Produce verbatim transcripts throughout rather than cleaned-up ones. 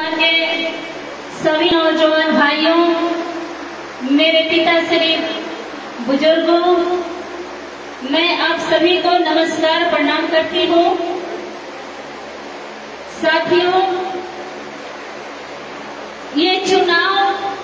के सभी नौजवान भाइयों, मेरे पिता श्री बुजुर्गों, मैं आप सभी को नमस्कार प्रणाम करती हूँ। साथियों, ये चुनाव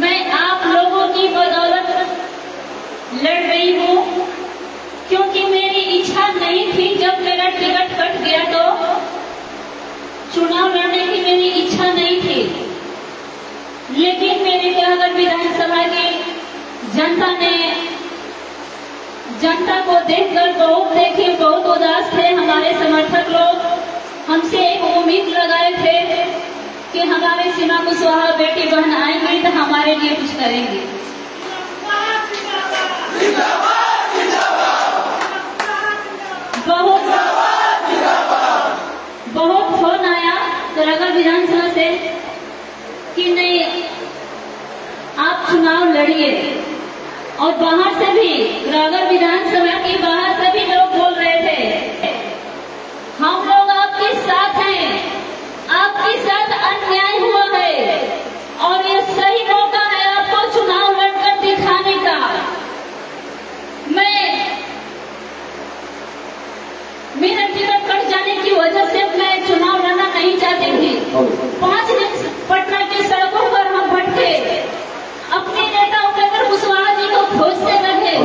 मैं आप लोगों की बदौलत लड़ रही हूँ, क्योंकि मेरी इच्छा नहीं थी। जब मेरा टिकट कट गया तो चुनाव लड़ने की मेरी इच्छा नहीं थी, लेकिन मेरे करगढ़ विधानसभा की जनता ने जनता को देखकर बहुत देखे बहुत उदास थे। हमारे समर्थक लोग हमसे एक उम्मीद लगाए थे कि हमारे सीमा कुशवाहा बेटी बहन आएंगी तो हमारे लिए कुछ करेंगे। बहुत बहुत फोन आया करगढ़ विधानसभा से कि नहीं, आप चुनाव लड़िए। और बाहर से भी, करगढ़ विधानसभा के बाहर से भी लोग बोल रहे थे, हम लोग आपके साथ हैं, आपके साथ अन्याय हुआ है और ये सही मौका है आपको चुनाव लड़कर दिखाने का। मैं मेरा टिकट कट जाने की वजह से मैं चुनाव लड़ना नहीं चाहती थी। पांच दिन पटना की सड़कों पर हम भटके, अपने नेता उपेंद्र कुशवाहा जी को खोजते रहे,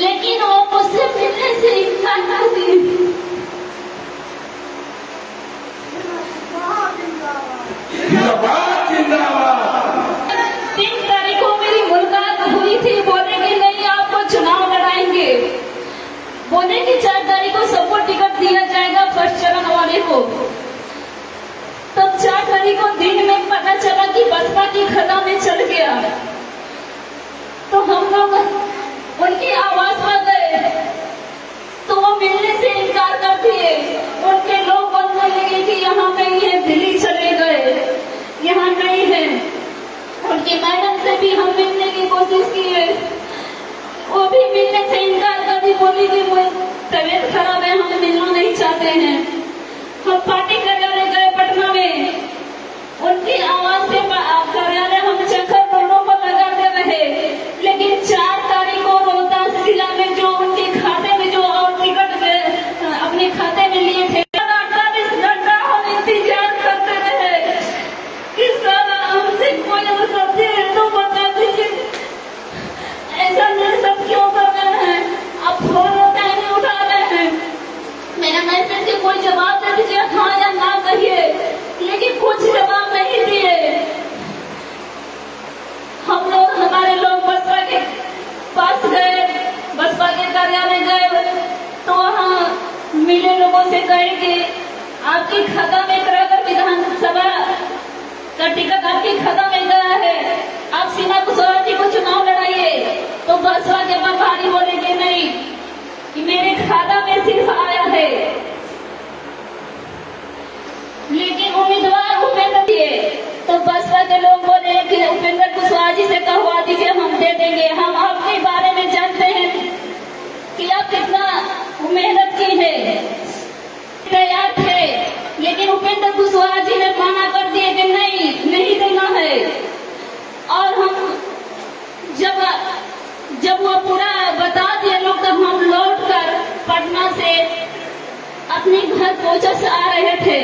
लेकिन वो मुझसे मिलने से इनकार कर दिए। तीन तारीख को मेरी मुलाकात हुई थी, बोले कि नहीं आपको चुनाव लड़ाएंगे, बोले कि चार तारीख को सबको टिकट दिया जाएगा फर्स्ट चरण वाले को। तब चार तारीख को दिन में पता चला कि बसपा की खदा में चल गया, तो हम लोग उनकी आवाज पर गए तो वो मिलने से इनकार कर दिए। उनके लोग बोलने लगे कि यहाँ नहीं है, दिल्ली चले गए, यहाँ नहीं है। उनकी मैडम से भी हम मिलने की कोशिश किए, वो भी मिलने से इनकार कर दी, बोली कि मुझे तबीयत खराब है, हम मिलना नहीं चाहते हैं। हम पार्टी कार्यालय गए पटना में, उनकी आवाज से कार्यालय हम चक्कर रोडों पर लगाते रहे, लेकिन चार तारीख को रोहतास जिला में जो उनके खाते में जो और टिकट अपने खाते में लिए थे, अड़तालीस घंटा हम इंतजार करते रहे कि सर हमसे कोई उपलब्धि है तो बता दीजिए, ऐसा नहीं सब क्यों कर रहे हैं, आप फोन उठाए नहीं उठा रहे हैं। मेरा मैसेज के कोई जवाब नहीं दीजिए, हाँ या ना कहिए, लेकिन कुछ जवाब नहीं दिए। हम लोग हमारे लोग बसपा के पास गए, बसपा के कार्यालय गए तो वहाँ मिले लोगों से कहे कि आपकी खाता में करगढ़ विधानसभा का टिकट आपकी खाता में गया है, आप सीमा कुशवाहा जी को चुनाव लड़ाइए। तो बसपा के प्रभारी बोले कि नहीं, कि मेरे खाता में सिर्फ आया है, लेकिन उम्मीदवार उपेंद्र दिए। तो बसपा के लोग बोले कि उपेंद्र कुशवाहा जी से कहवा दीजिए, हम दे देंगे, हम आपके बारे में जानते हैं कि आप कितना मेहनत की है, तैयार थे, लेकिन उपेंद्र कुशवाहा जी ने मना कर दिए कि नहीं नहीं देना है। और हम जब जब वो पूरा बता दिया लोग, तब हम लौट कर पटना से अपने घर पहुंचा से आ रहे थे,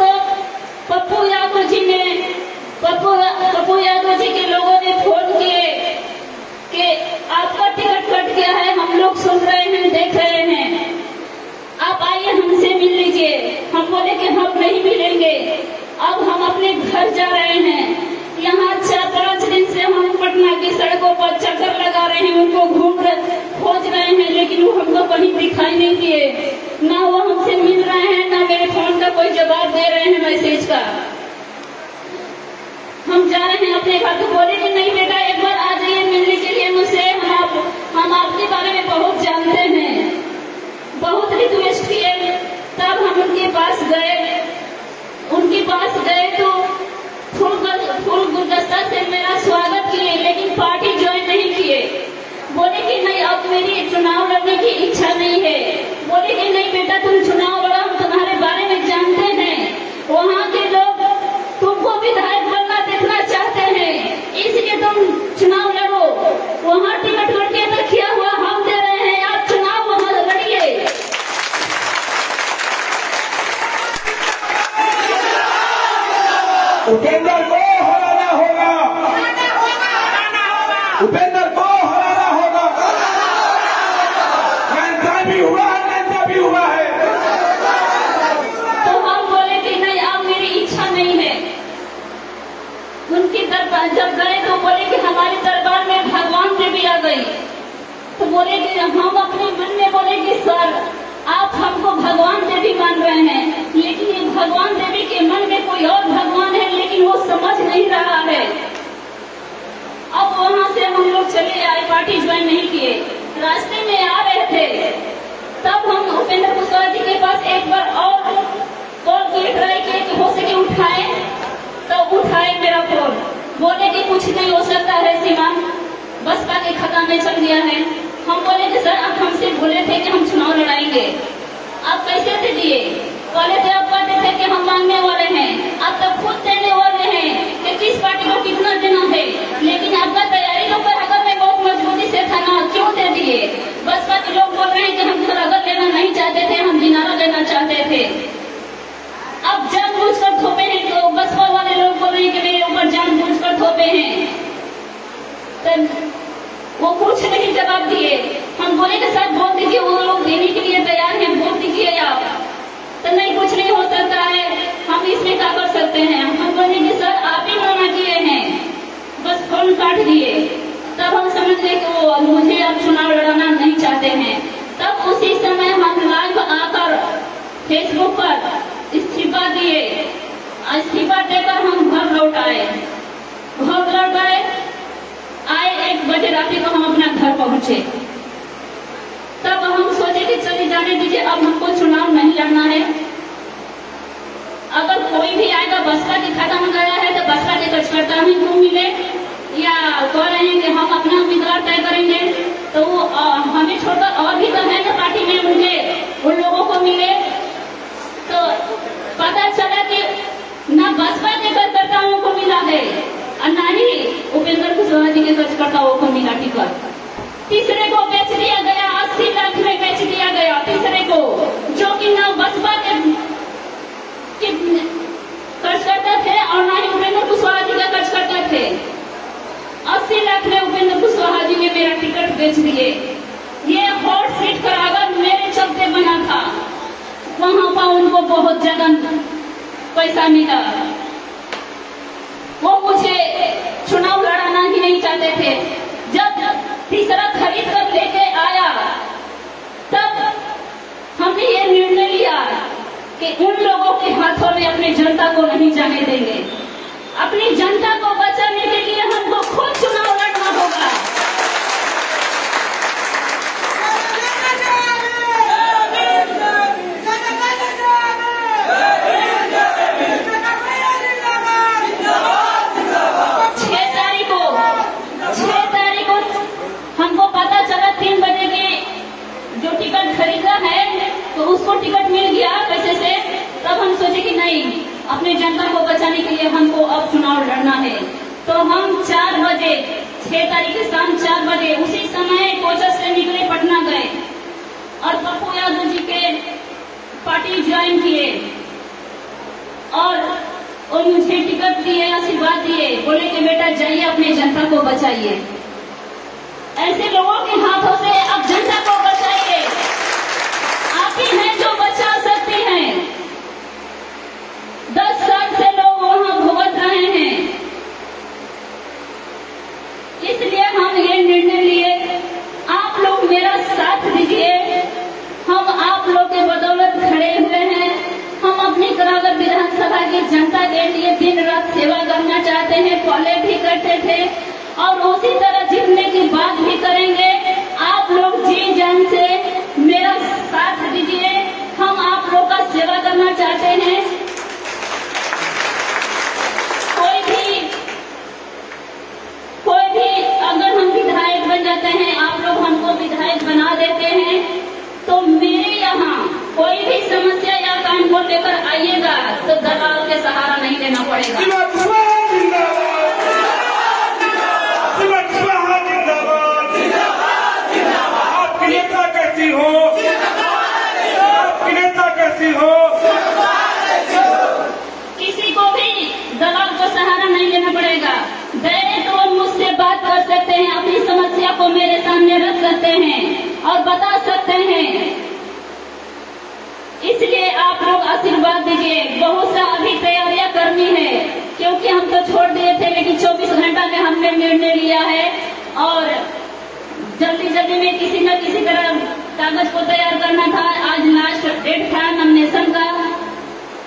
तो पप्पू यादव जी ने पप्पू पप्पू यादव जी के लोगों ने फोन किए कि आपका टिकट कट गया है, हम लोग सुन रहे हैं, देख रहे हैं, आप आइए हमसे मिल लीजिए। हम बोले कि हम नहीं मिलेंगे, अब हम अपने घर जा रहे हैं। यहाँ चार पाँच दिन से हम पटना की सड़कों पर चक्कर लगा रहे हैं, उनको घूम रहे खोज रहे हैं, लेकिन वो हमको कहीं दिखाई नहीं दिए, ना वो हमसे मिल रहे हैं, ना मेरे फोन का कोई जवाब दे रहे हैं मैसेज का। हम जा रहे हैं अपने घर, तो बोले कि नहीं बेटा, एक बार आ जाइए मिलने के लिए मुझसे, हम आप, हम आपके बारे में बहुत जानते हैं। बहुत रिक्वेस्ट किए, तब हम उनके पास गए उनके पास गए तो फूल फूल गुलदस्ता से मेरा स्वागत किए, लेकिन पार्टी ज्वाइन नहीं किए। बोले कि नहीं, अब मेरी चुनाव लड़ने की इच्छा नहीं है। बोले कि नहीं बेटा, तुम चुनाव लड़ो, हम तुम्हारे उपेंद्र को हराना होगा, उपेंद्र को हराना होगा। नेता भी हुआ है, नेता भी हुआ है। तो हम बोले कि नहीं, अब मेरी इच्छा नहीं है। उनकी दरबार जब गए तो बोले कि हमारे दरबार में भगवान से भी आ गई। तो बोले कि हम अपने मन में बोले कि सर आप हमको भगवान देवी मान रहे हैं, लेकिन ये भगवान देवी के मन में कोई और भगवान है, लेकिन वो समझ नहीं रहा है। अब वहाँ से हम लोग चले आए, पार्टी ज्वाइन नहीं किए। रास्ते में आ रहे थे तब हम उपेंद्र कुशवाहा जी के पास एक बार और कॉल देख रहे कि हो सके उठाए, तब उठाए मेरा फोन। बोले कि कुछ नहीं हो सकता है, सीमा बसपा के खता में चल गया है। हम बोले कि सर आप हमसे बोले थे कि हम चुनाव लड़ाएंगे, आप कैसे दे दिए? बोले थे आप कहते थे कि हम मांगने वाले हैं, आप तब खुद देने वाले हैं कि किस पार्टी को कितना देना है, लेकिन आपका तैयारी लोग करगर में बहुत मजबूती से था ना, क्यों दे दिए? बसपा के लोग बोल रहे हैं कि हम करगढ़ लेना नहीं चाहते थे, हम दिनारा लेना चाहते थे। अब जानबूझ कर थोपे हैं तो बसपा वाले लोग बोल रहे हैं कि मेरे ऊपर जानबूझ कर थोपे हैं। वो कुछ नहीं जवाब दिए। हम बोले के साथ वोट दीजिए, वो लोग देने के लिए तैयार हैं, वोट दीजिए आप। तो नहीं, कुछ नहीं हो सकता है, हम इसमें क्या कर सकते हैं। हम बोले कि सर आप ही मना किए हैं, बस फोन काट दिए। तब हम समझ गए कि वो मुझे अब चुनाव लड़ाना नहीं चाहते हैं। तब उसी समय हम लाइव आकर फेसबुक पर इस्तीफा दिए। इस्तीफा देकर हम घर लौट आए। घर लौट आए आए एक बजे रात को हम अपना घर पहुंचे। तब हम सोचे कि चले जाने दीजिए, अब हमको चुनाव नहीं लड़ना है। अगर कोई भी आएगा बसपा के खाता में गया है तो बसपा के कार्यकर्ता ही को मिले, या कह रहे हैं कि हम अपना उम्मीदवार तय करेंगे, तो वो हमें छोड़कर और भी तो है ना पार्टी में, उनके उन लोगों को मिले। तो पता चला कि न बसपा के कार्यकर्ताओं को मिला है, ना ही उपेंद्र कुशवाहा जी के कार्यकर्ताओं को मिला टिकट। तीसरे को बेच दिया गया, अस्सी लाख में बेच दिया गया तीसरे को, जो कि ना बसपा के कार्यकर्ता थे और ना ही उपेंद्र कुशवाहा जी के कार्यकर्ता थे। अस्सी लाख में उपेंद्र कुशवाहा जी ने मेरा टिकट बेच दिए। ये हॉट सीट कराकर मेरे चलते बना था, वहाँ पर उनको बहुत ज्यादा पैसा मिला। वो मुझे चुनाव लड़ाना ही नहीं चाहते थे। जब तीसरा खरीद कर लेके आया तब हमने ये निर्णय लिया कि उन लोगों के हाथों में अपनी जनता को नहीं जाने देंगे। अपनी जनता को बचाने के लिए हमको खुद चुनाव लड़ना होगा। खरीदा है तो उसको टिकट मिल गया पैसे से। तब हम सोचे कि नहीं, अपने जनता को बचाने के लिए हमको अब चुनाव लड़ना है। तो हम चार बजे छह तारीख के शाम चार बजे उसी समय कोचस से निकले, पटना गए और पप्पू यादव जी के पार्टी ज्वाइन किए और और मुझे टिकट दिए, आशीर्वाद दिए, बोले कि बेटा जाइए अपने जनता को बचाइए। ऐसे लोगों के हाथों से अब जनता को बचाइए, आप ही हैं जो बचा सकते हैं। दस साल से लोग वहां भुगत रहे हैं, इसलिए हम ये निर्णय लिए आप लोग मेरा साथ दीजिए। हम आप लोग के बदौलत खड़े हुए हैं। हम अपनी करगढ़ विधानसभा की जनता के लिए दिन रात सेवा करना चाहते हैं, पहले भी करते थे और उसी तरह जीतने की बात भी करेंगे। आप लोग जी जान से मेरा साथ दीजिए, हम आप लोग का सेवा करना चाहते हैं। कोई भी कोई भी अगर हम विधायक बन जाते हैं, आप लोग हमको विधायक बना देते हैं, तो मेरे यहाँ कोई भी समस्या या काम को लेकर आइएगा तो दलाल के सहारा नहीं लेना पड़ेगा। करना पड़ेगा। गए तो मुझसे बात कर सकते हैं, अपनी समस्या को मेरे सामने रख सकते हैं और बता सकते हैं, इसलिए आप लोग आशीर्वाद दीजिए। बहुत सा अभी तैयारियां करनी है, क्योंकि हम तो छोड़ दिए थे लेकिन चौबीस घंटा में हमने निर्णय लिया है और जल्दी जल्दी में किसी न किसी तरह कागज को तैयार करना था। आज लास्ट डेट था नॉमिनेशन का।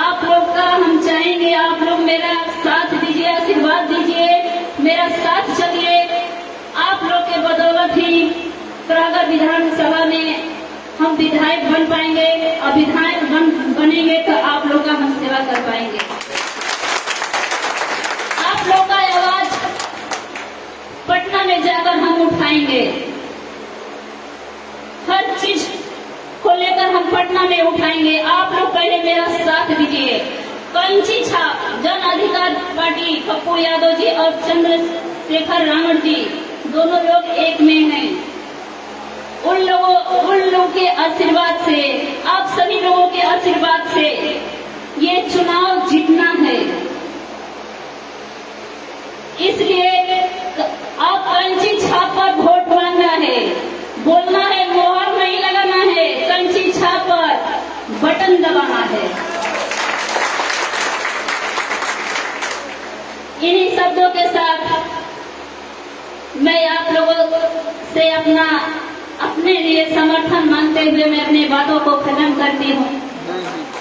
आप लोग का हम चाहेंगे, आप लोग मेरा साथ दीजिए, आशीर्वाद दीजिए, मेरा साथ चलिए। आप लोग के बदौलत ही करगढ़ विधानसभा में हम विधायक बन पाएंगे और विधायक बन बनेंगे तो आप लोग का हम सेवा कर पाएंगे। आप लोग का आवाज पटना में जाकर हम उठाएंगे, हर चीज को लेकर हम पटना में उठाएंगे। आप लोग पहले मेरा साथ दीजिए। कंची छाप जन अधिकार पार्टी, पप्पू यादव जी और चंद्रशेखर रावण जी दोनों लोग एक में हैं। उन लोगों उन लोगों के आशीर्वाद से, आप सभी लोगों के आशीर्वाद से ये चुनाव जीतना है। इसलिए आप कंची छाप पर वोट मांगना है, बोलना है, मोहर नहीं लगाना है, कंची छाप पर बटन दबाना है। इन्हीं शब्दों के साथ मैं आप लोगों से अपना अपने लिए समर्थन मांगते हुए मैं अपनी बातों को खत्म करती हूँ।